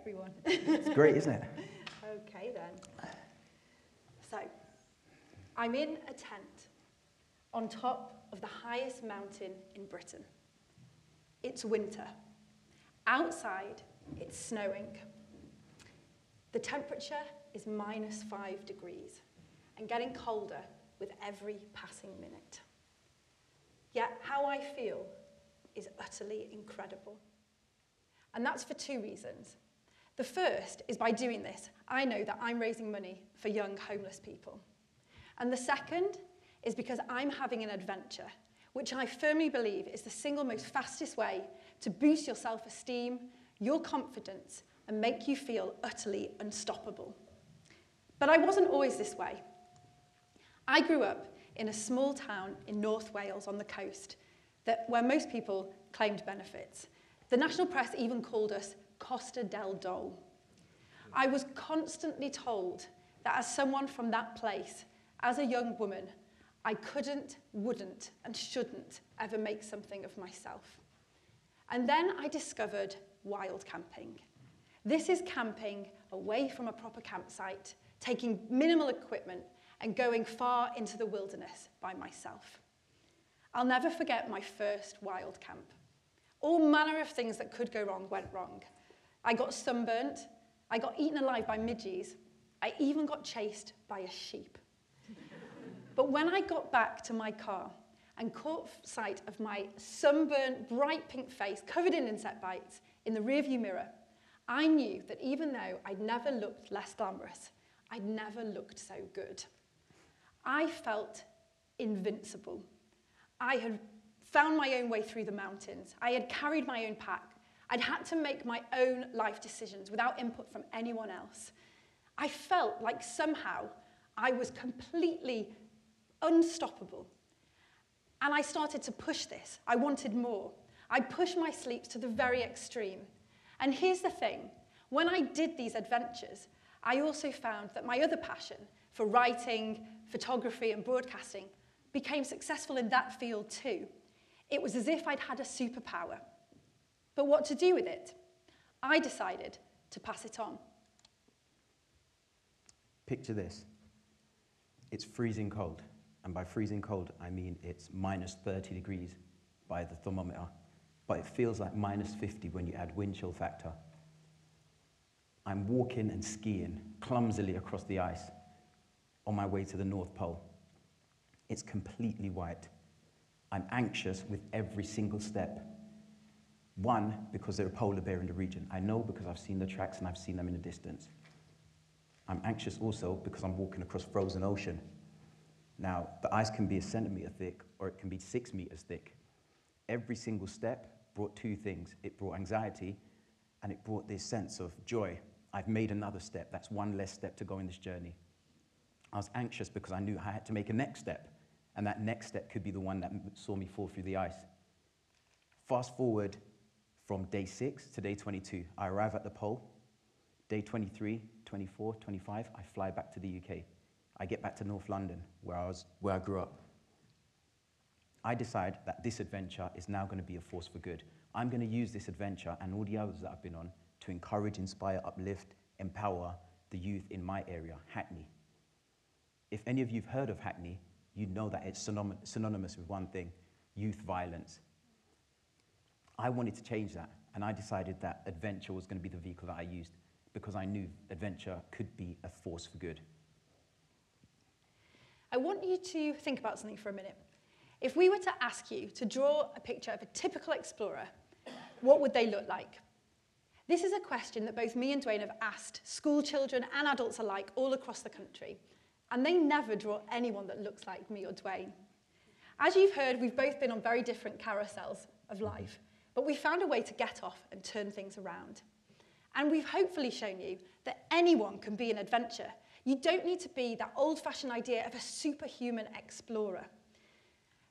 everyone. It's great, isn't it? Okay then. So, I'm in a tent on top of the highest mountain in Britain. It's winter. Outside, it's snowing. The temperature is -5 degrees and getting colder with every passing minute. Yet how I feel is utterly incredible. And that's for two reasons. The first is by doing this, I know that I'm raising money for young homeless people. And the second is because I'm having an adventure, which I firmly believe is the single most fastest way to boost your self-esteem, your confidence, and make you feel utterly unstoppable. But I wasn't always this way. I grew up in a small town in North Wales on the coast where most people claimed benefits. The national press even called us Costa del Dol. I was constantly told that as someone from that place, as a young woman, I couldn't, wouldn't, and shouldn't ever make something of myself. And then I discovered wild camping. This is camping away from a proper campsite, taking minimal equipment, and going far into the wilderness by myself. I'll never forget my first wild camp. All manner of things that could go wrong went wrong. I got sunburnt, I got eaten alive by midges, I even got chased by a sheep. But when I got back to my car and caught sight of my sunburnt, bright pink face covered in insect bites in the rearview mirror, I knew that even though I'd never looked less glamorous, I'd never looked so good. I felt invincible. I had found my own way through the mountains. I had carried my own pack. I'd had to make my own life decisions without input from anyone else. I felt like somehow I was completely unstoppable. And I started to push this. I wanted more. I pushed my sleeps to the very extreme. And here's the thing. When I did these adventures, I also found that my other passion for writing, photography, and broadcasting became successful in that field too. It was as if I'd had a superpower. But what to do with it? I decided to pass it on. Picture this. It's freezing cold. And by freezing cold, I mean it's -30 degrees by the thermometer. But it feels like -50 when you add wind chill factor. I'm walking and skiing clumsily across the ice on my way to the North Pole. It's completely white. I'm anxious with every single step. One, because there are polar bears in the region. I know because I've seen the tracks and I've seen them in the distance. I'm anxious also because I'm walking across frozen ocean. Now, the ice can be a centimetre thick or it can be 6 metres thick. Every single step brought two things. It brought anxiety and it brought this sense of joy. I've made another step. That's one less step to go in this journey. I was anxious because I knew I had to make a next step. And that next step could be the one that saw me fall through the ice. Fast forward from day 6 to day 22. I arrive at the pole. Day 23, 24, 25, I fly back to the UK. I get back to North London, where I grew up. I decide that this adventure is now going to be a force for good. I'm going to use this adventure and all the others that I've been on to encourage, inspire, uplift, empower the youth in my area, Hackney. If any of you have heard of Hackney, you know that it's synonymous with one thing, youth violence. I wanted to change that, and I decided that adventure was going to be the vehicle that I used because I knew adventure could be a force for good. I want you to think about something for a minute. If we were to ask you to draw a picture of a typical explorer, what would they look like? This is a question that both me and Dwayne have asked school children and adults alike all across the country. And they never draw anyone that looks like me or Dwayne. As you've heard, we've both been on very different carousels of life, but we found a way to get off and turn things around. And we've hopefully shown you that anyone can be an adventurer. You don't need to be that old-fashioned idea of a superhuman explorer.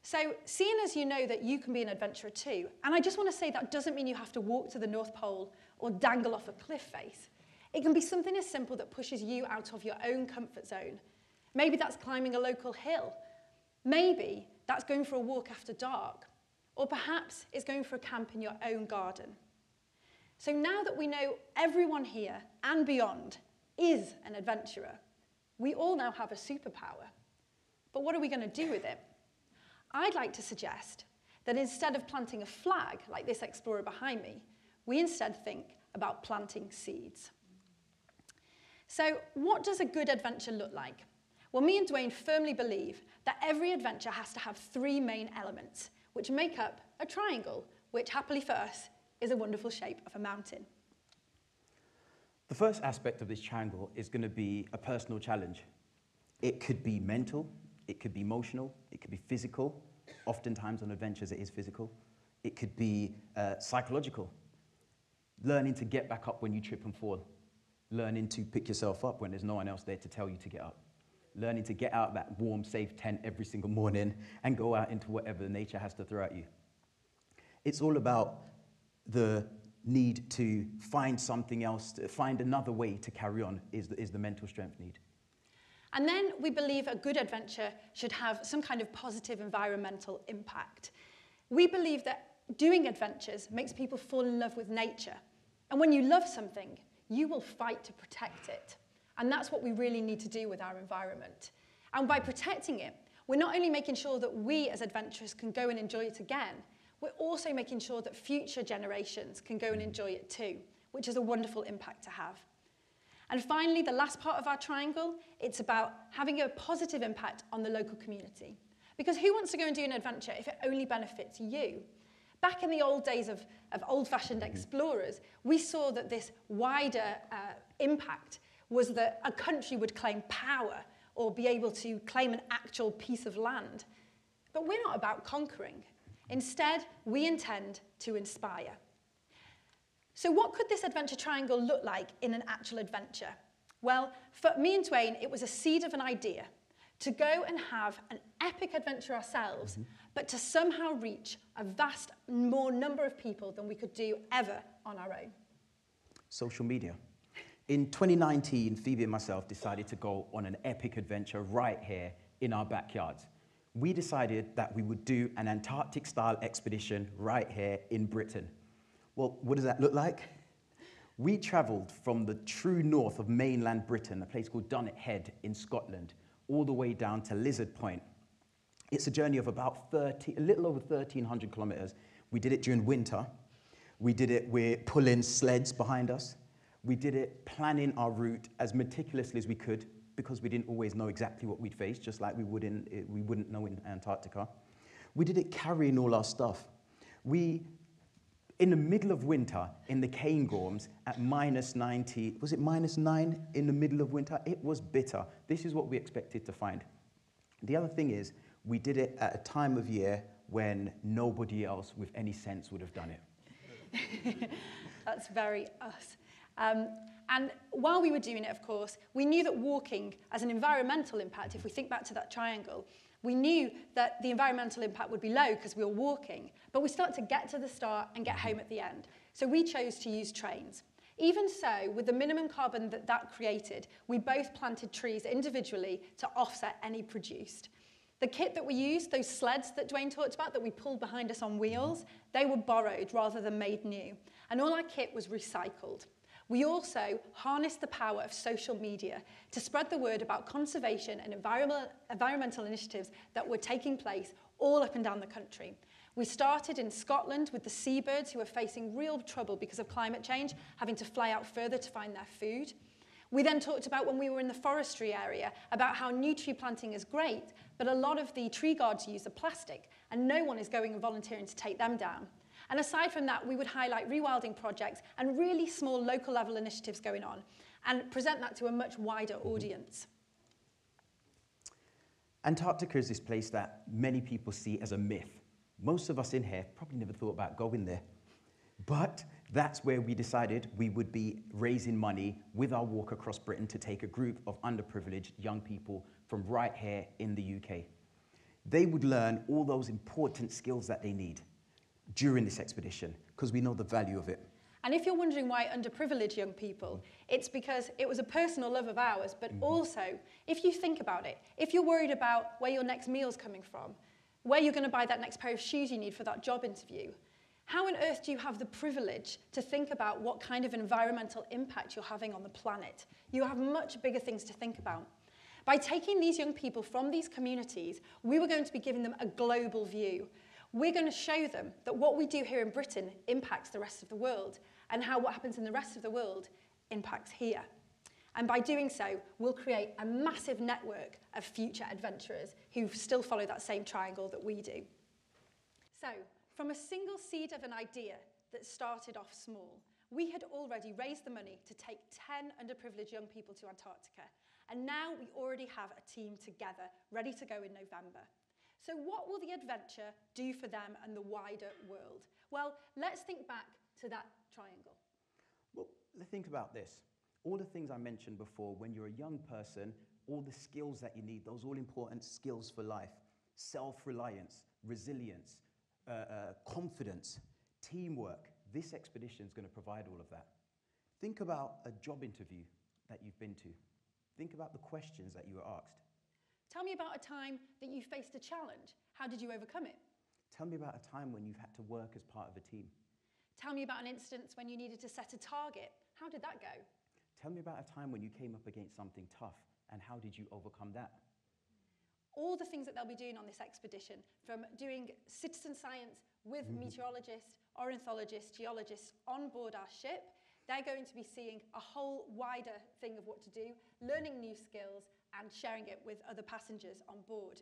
So, seeing as you know that you can be an adventurer too, and I just want to say that doesn't mean you have to walk to the North Pole or dangle off a cliff face. It can be something as simple that pushes you out of your own comfort zone. Maybe that's climbing a local hill. Maybe that's going for a walk after dark. Or perhaps it's going for a camp in your own garden. So now that we know everyone here and beyond is an adventurer, we all now have a superpower. But what are we going to do with it? I'd like to suggest that instead of planting a flag like this explorer behind me, we instead think about planting seeds. So what does a good adventure look like? Well, me and Dwayne firmly believe that every adventure has to have three main elements, which make up a triangle, which happily for us is a wonderful shape of a mountain. The first aspect of this triangle is going to be a personal challenge. It could be mental, it could be emotional, it could be physical. Oftentimes on adventures it is physical. It could be psychological. Learning to get back up when you trip and fall. Learning to pick yourself up when there's no one else there to tell you to get up. Learning to get out of that warm, safe tent every single morning and go out into whatever nature has to throw at you. It's all about the need to find something else, to find another way to carry on is the mental strength need. And then we believe a good adventure should have some kind of positive environmental impact. We believe that doing adventures makes people fall in love with nature. And when you love something, you will fight to protect it. And that's what we really need to do with our environment. And by protecting it, we're not only making sure that we as adventurers can go and enjoy it again, we're also making sure that future generations can go and enjoy it too, which is a wonderful impact to have. And finally, the last part of our triangle, it's about having a positive impact on the local community. Because who wants to go and do an adventure if it only benefits you? Back in the old days of old-fashioned explorers, we saw that this wider impact was that a country would claim power or be able to claim an actual piece of land. But we're not about conquering. Instead, we intend to inspire. So what could this adventure triangle look like in an actual adventure? Well, for me and Dwayne, it was a seed of an idea to go and have an epic adventure ourselves, but to somehow reach a vast more number of people than we could do ever on our own. Social media. In 2019, Phoebe and myself decided to go on an epic adventure right here in our backyards. We decided that we would do an Antarctic-style expedition right here in Britain. Well, what does that look like? We travelled from the true north of mainland Britain, a place called Dunnet Head in Scotland, all the way down to Lizard Point. It's a journey of about a little over 1,300 kilometres. We did it during winter. We did it with pulling sleds behind us. We did it planning our route as meticulously as we could, because we didn't always know exactly what we'd face, just like we wouldn't know in Antarctica. We did it carrying all our stuff. We, in the middle of winter, in the Cairngorms, at -90, was it -9 in the middle of winter? It was bitter. This is what we expected to find. The other thing is, we did it at a time of year when nobody else with any sense would have done it. That's very us. And while we were doing it, of course, we knew that walking as an environmental impact, if we think back to that triangle, we knew that the environmental impact would be low because we were walking, but we start to get to the start and get home at the end. So we chose to use trains. Even so, with the minimum carbon that created, we both planted trees individually to offset any produced. The kit that we used, those sleds that Dwayne talked about that we pulled behind us on wheels, they were borrowed rather than made new. And all our kit was recycled. We also harnessed the power of social media to spread the word about conservation and environmental initiatives that were taking place all up and down the country. We started in Scotland with the seabirds who were facing real trouble because of climate change, having to fly out further to find their food. We then talked about, when we were in the forestry area, about how new tree planting is great, but a lot of the tree guards use the plastic and no one is going and volunteering to take them down. And aside from that, we would highlight rewilding projects and really small local level initiatives going on and present that to a much wider audience. Antarctica is this place that many people see as a myth. Most of us in here probably never thought about going there. But that's where we decided we would be raising money with our walk across Britain to take a group of underprivileged young people from right here in the UK. They would learn all those important skills that they need during this expedition, because we know the value of it. And if you're wondering why underprivileged young people, it's because it was a personal love of ours, but also, if you think about it, if you're worried about where your next meal's coming from, where you're going to buy that next pair of shoes you need for that job interview, How on earth do you have the privilege to think about what kind of environmental impact you're having on the planet? You have much bigger things to think about. By taking these young people from these communities, we were going to be giving them a global view. We're going to show them that what we do here in Britain impacts the rest of the world, and how what happens in the rest of the world impacts here. And by doing so, we'll create a massive network of future adventurers who still follow that same triangle that we do. So, from a single seed of an idea that started off small, we had already raised the money to take 10 underprivileged young people to Antarctica. And now we already have a team together, ready to go in November. So what will the adventure do for them and the wider world? Well, let's think back to that triangle. Well, think about this. All the things I mentioned before, when you're a young person, all the skills that you need, those all important skills for life. Self-reliance, resilience, confidence, teamwork. This expedition is going to provide all of that. Think about a job interview that you've been to. Think about the questions that you were asked. Tell me about a time that you faced a challenge. How did you overcome it? Tell me about a time when you've had to work as part of a team. Tell me about an instance when you needed to set a target. How did that go? Tell me about a time when you came up against something tough, and how did you overcome that? All the things that they'll be doing on this expedition, from doing citizen science with meteorologists, ornithologists, geologists on board our ship, they're going to be seeing a whole wider thing of what to do, learning new skills and sharing it with other passengers on board.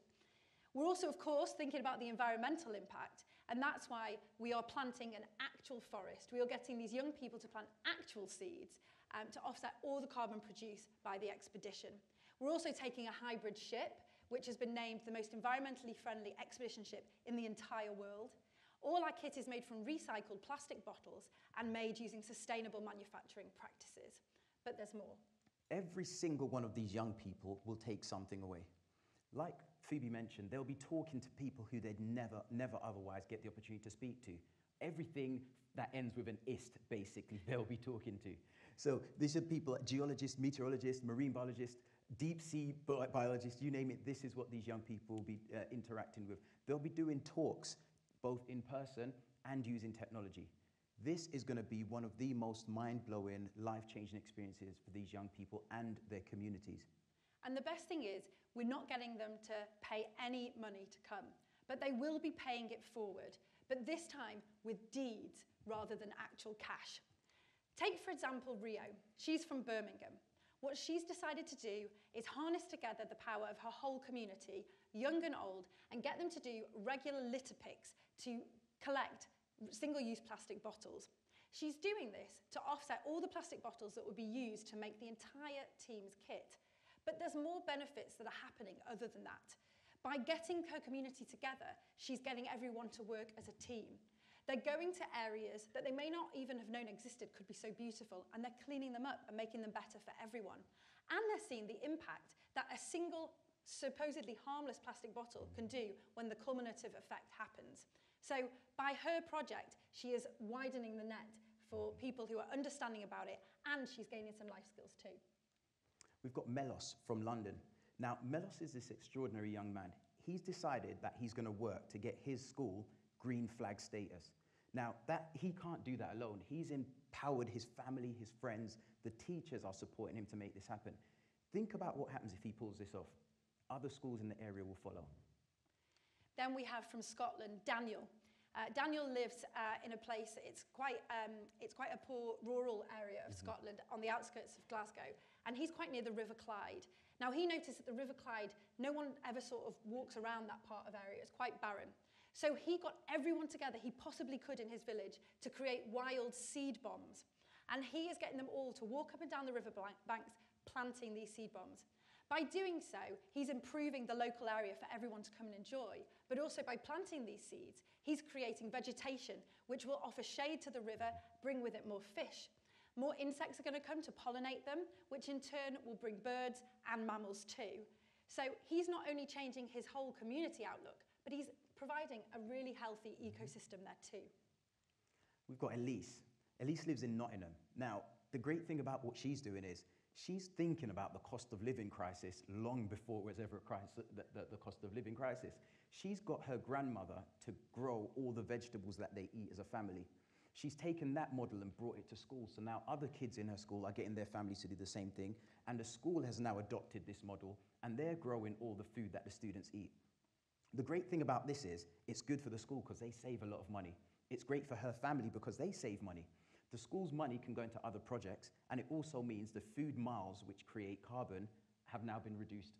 We're also, of course, thinking about the environmental impact, and that's why we are planting an actual forest. We are getting these young people to plant actual seeds to offset all the carbon produced by the expedition. We're also taking a hybrid ship, which has been named the most environmentally friendly expedition ship in the entire world. All our kit is made from recycled plastic bottles and made using sustainable manufacturing practices. But there's more. Every single one of these young people will take something away. Like Phoebe mentioned, they'll be talking to people who they'd never otherwise get the opportunity to speak to. Everything that ends with an ist, basically, they'll be talking to. So these are people like geologists, meteorologists, marine biologists, deep sea biologists, you name it, this is what these young people will be interacting with. They'll be doing talks, both in person and using technology. This is going to be one of the most mind-blowing, life-changing experiences for these young people and their communities. And the best thing is, we're not getting them to pay any money to come, but they will be paying it forward, but this time with deeds rather than actual cash. Take, for example, Rio. She's from Birmingham. What she's decided to do is harness together the power of her whole community, young and old, and get them to do regular litter picks to collect single-use plastic bottles. She's doing this to offset all the plastic bottles that would be used to make the entire team's kit. But there's more benefits that are happening other than that. By getting her community together, she's getting everyone to work as a team. They're going to areas that they may not even have known existed could be so beautiful, and they're cleaning them up and making them better for everyone. And they're seeing the impact that a single supposedly harmless plastic bottle can do when the culminative effect happens. So by her project, she is widening the net for people who are understanding about it, and she's gaining some life skills too. We've got Melos from London. Now, Melos is this extraordinary young man. He's decided that he's going to work to get his school green flag status. Now, he can't do that alone. He's empowered his family, his friends, the teachers are supporting him to make this happen. Think about what happens if he pulls this off. Other schools in the area will follow. Then we have from Scotland, Daniel. Daniel lives in a place, it's quite a poor rural area of Scotland on the outskirts of Glasgow, and he's quite near the River Clyde. Now, he noticed that the River Clyde, no one ever sort of walks around that part of area. It's quite barren. So he got everyone together he possibly could in his village to create wild seed bombs. And he is getting them all to walk up and down the river banks planting these seed bombs. By doing so, he's improving the local area for everyone to come and enjoy. But also by planting these seeds, he's creating vegetation, which will offer shade to the river, bring with it more fish. More insects are going to come to pollinate them, which in turn will bring birds and mammals too. So he's not only changing his whole community outlook, but he's providing a really healthy ecosystem there too. We've got Elise. Elise lives in Nottingham. Now, the great thing about what she's doing is she's thinking about the cost of living crisis long before it was ever a crisis, the cost of living crisis. She's got her grandmother to grow all the vegetables that they eat as a family. She's taken that model and brought it to school. So now other kids in her school are getting their families to do the same thing. And the school has now adopted this model and they're growing all the food that the students eat. The great thing about this is it's good for the school because they save a lot of money. It's great for her family because they save money. The school's money can go into other projects, and it also means the food miles which create carbon have now been reduced.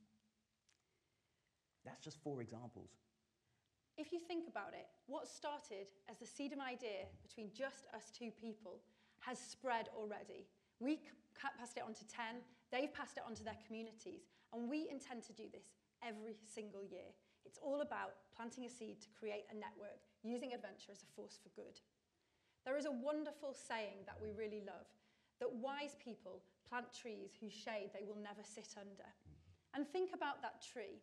That's just 4 examples. If you think about it, what started as the sedum idea between just us 2 people has spread already. We passed it on to 10, they've passed it on to their communities, and we intend to do this every single year. It's all about planting a seed to create a network, using adventure as a force for good. There is a wonderful saying that we really love, that wise people plant trees whose shade they will never sit under. And think about that tree.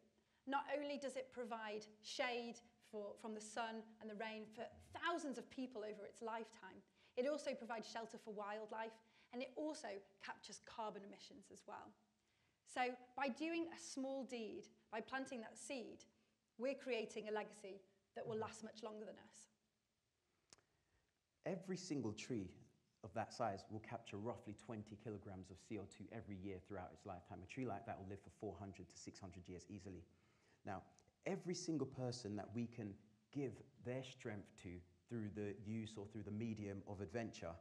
Not only does it provide shade from the sun and the rain for thousands of people over its lifetime, it also provides shelter for wildlife, and it also captures carbon emissions as well. So by doing a small deed, by planting that seed, we're creating a legacy that will last much longer than us. Every single tree of that size will capture roughly 20 kilograms of CO2 every year throughout its lifetime. A tree like that will live for 400 to 600 years easily. Now, every single person that we can give their strength to through the use or through the medium of adventure,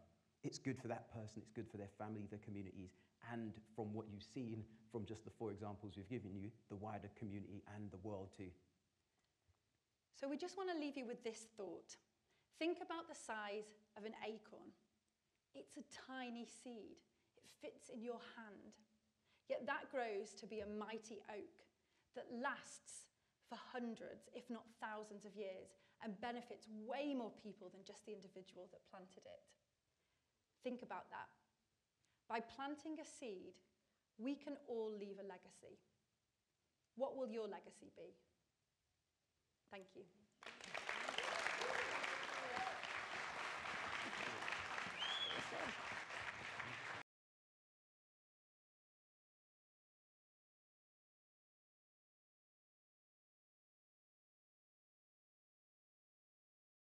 it's good for that person, it's good for their family, their communities, and from what you've seen from just the 4 examples we've given you, the wider community and the world too. So we just want to leave you with this thought. Think about the size of an acorn. It's a tiny seed. It fits in your hand. Yet that grows to be a mighty oak that lasts for hundreds, if not thousands of years, and benefits way more people than just the individual that planted it. Think about that. By planting a seed, we can all leave a legacy. What will your legacy be? Thank you.